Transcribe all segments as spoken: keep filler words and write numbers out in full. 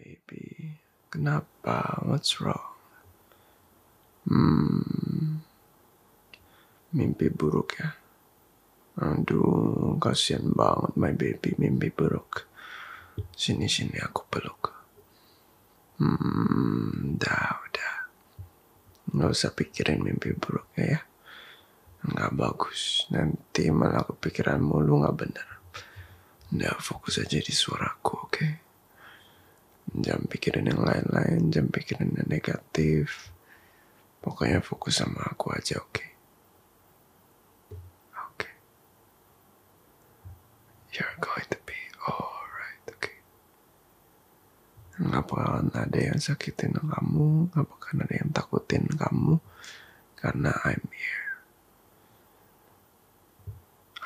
baby. Kenapa? What's wrong? Hmm. Mimpi buruk ya? Aduh, kasihan banget my baby mimpi buruk. Sini-sini aku peluk. Hmm, dah, udah. Nggak usah pikirin mimpi buruknya ya. Nggak bagus. Nanti malah kepikiran mulu nggak bener. Udah, fokus aja di suaraku, oke? Okay? Jangan pikirin yang lain-lain, jangan pikirin yang negatif. Pokoknya fokus sama aku aja, oke? Okay? Oke. Okay. You're going to be alright, oke? Okay? Nggak bakalan ada yang sakitin kamu, nggak bakalan ada yang takutin kamu, karena I'm here.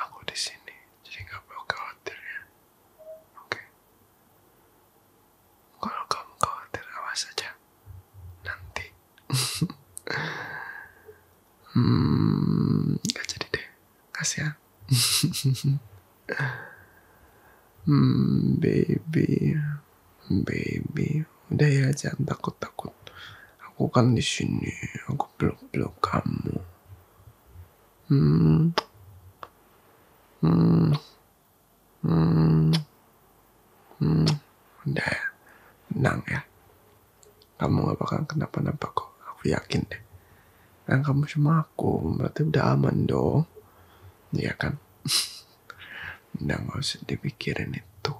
Aku di sini, jadi nggak perlu khawatir ya, oke? Okay? Kalau kamu khawatir, awas aja. Nanti. Hmm, gak jadi deh. Kasihan. Hmm, baby. Baby. Udah ya, jangan takut-takut. Aku kan di sini. Aku peluk-peluk kamu. Hmm. Hmm. Hmm. Hmm. Udah ya. Tenang ya. Kamu gak bakal kenapa-napa kok. Aku yakin deh. Kan kamu sama aku, berarti udah aman dong. Iya kan? Udah gak usah dipikirin itu.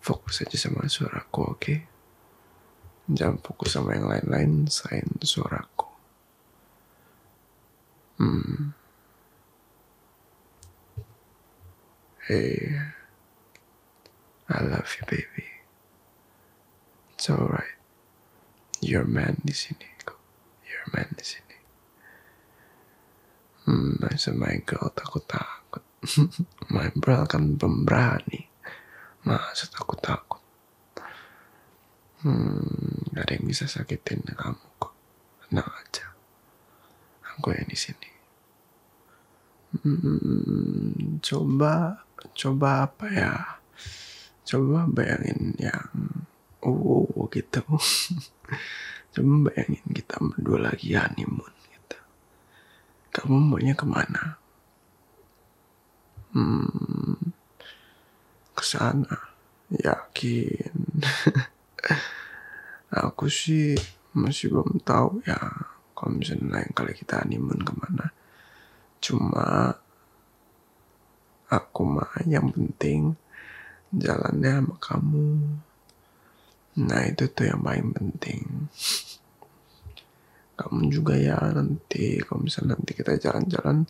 Fokus aja sama suaraku, oke? Okay? Jangan fokus sama yang lain-lain, selain suaraku. Hmm. Hey. I love you, baby. It's alright. Your man di sini. Your man di sini. Hmm, my girl takut-takut. My bro kan pemberani. Maksud aku takut. Hmm, gak ada yang bisa sakitin kamu kok. Tenang aja. Aku yang di sini. Hmm, coba, coba apa ya? Coba bayangin yang, oh gitu. Coba bayangin kita berdua lagi honeymoon gitu. Kamu maunya kemana? Hmm, kesana, yakin? Aku sih masih belum tahu ya. Kalau misalnya lain kali kita honeymoon kemana? Cuma aku mah yang penting jalannya sama kamu. Nah itu tuh yang paling penting. Kamu juga ya nanti. Kalau misalnya nanti kita jalan-jalan,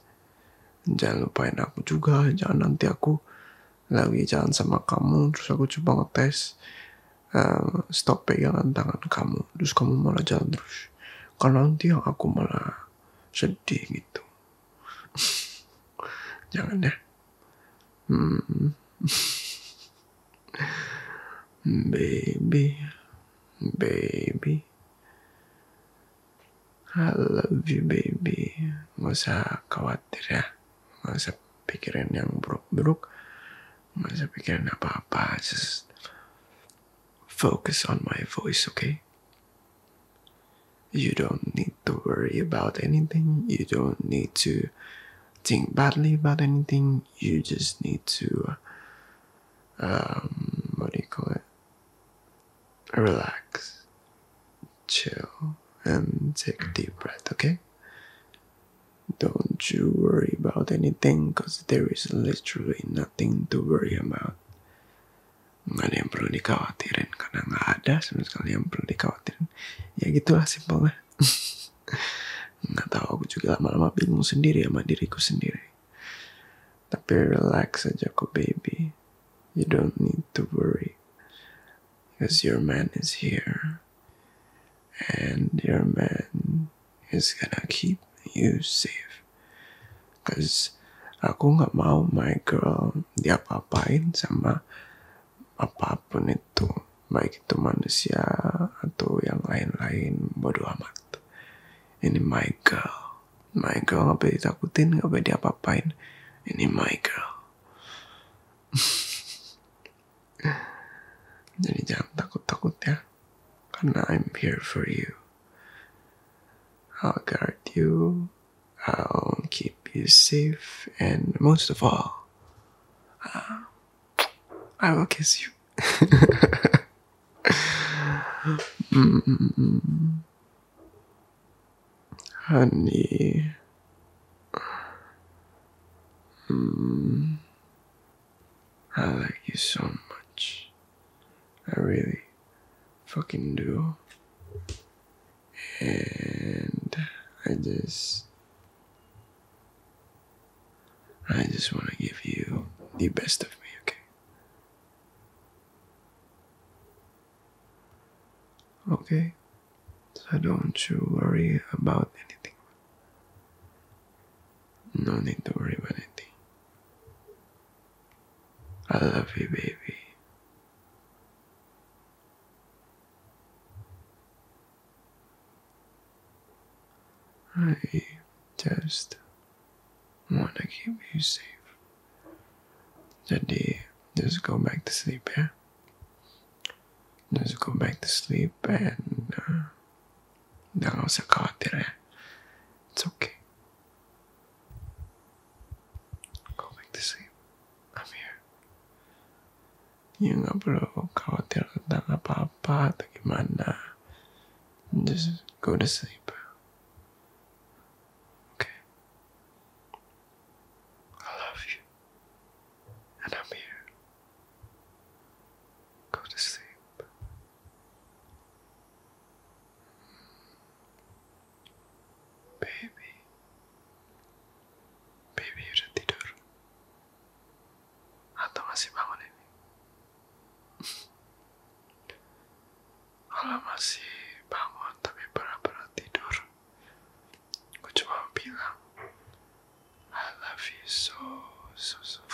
jangan lupain aku juga. Jangan nanti aku lagi jalan sama kamu, terus aku coba ngetes uh, stop pegangan tangan kamu, terus kamu malah jalan terus. Kalau nanti yang aku malah sedih gitu. Jangan ya. Hmm. Baby, baby, I love you baby. Gak usah khawatir ya. Gak usah pikirin yang buruk-buruk. Gak usah pikirin apa-apa. Just focus on my voice, okay? You don't need to worry about anything. You don't need to think badly about anything. You just need to um, what do you call it? Relax, chill, and take a deep breath, okay? Don't you worry about anything, because there is literally nothing to worry about. Nggak ada yang perlu dikhawatirin, karena nggak ada sama sekali yang perlu dikhawatirin. Ya gitulah simpelnya. Nggak tahu, aku juga lama-lama bingung sendiri sama diriku sendiri. Tapi relax aja kok baby. You don't need to worry. Because your man is here, and your man is gonna keep you safe. Because aku gak mau my girl diapa-apain sama apapun itu, baik itu manusia atau yang lain-lain, bodo amat. Ini my girl, my girl gak boleh ditakutin, gak boleh diapa-apain. Ini my girl. Jadi jangan takut-takut ya, karena I'm here for you. I'll guard you, I'll keep you safe, and most of all, uh, I will kiss you. Mm-mm. Honey. Mm. I like you so much. I really fucking do. And I just I just want to give you the best of me, okay? Okay? So don't you worry about anything. No need to worry about anything. I love you, baby. I just want to keep you safe. Jadi, just go back to sleep, yeah? Just go back to sleep and uh, jangan usah khawatir, ya? It's okay. Go back to sleep. I'm here. You nggak perlu khawatir tentang apa-apa atau gimana. Just go to sleep. Okay. I love you. And I'm here. Go to sleep. Baby. Baby udah tidur? Atau masih bangun ini? Kalau masih bangun tapi berat-berat tidur, gue cuma bilang I love you so so so